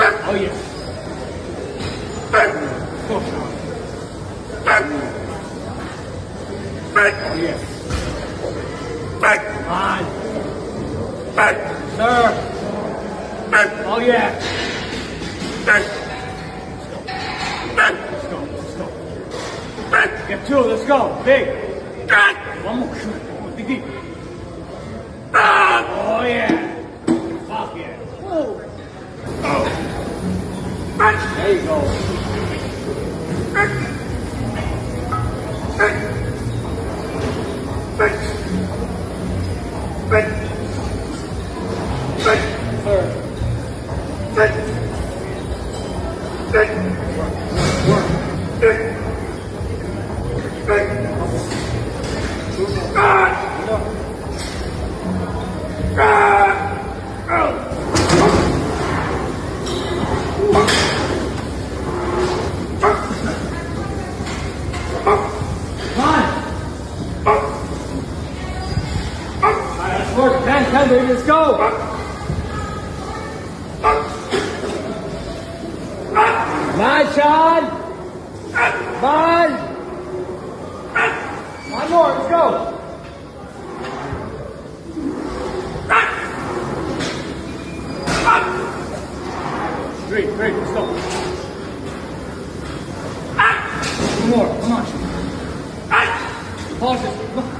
Oh yes. For sure. Oh yes. On. Sir. Oh yeah. Let's go. Let's go. Let's go. Get two. Let's go. Big. One more. Big deep. Oh yeah. Fuck yeah. Whoa. Oh. There you go. Let's go! Nice, Sean! One! One more, let's go! Three, let's go! One more, come on! Pause it!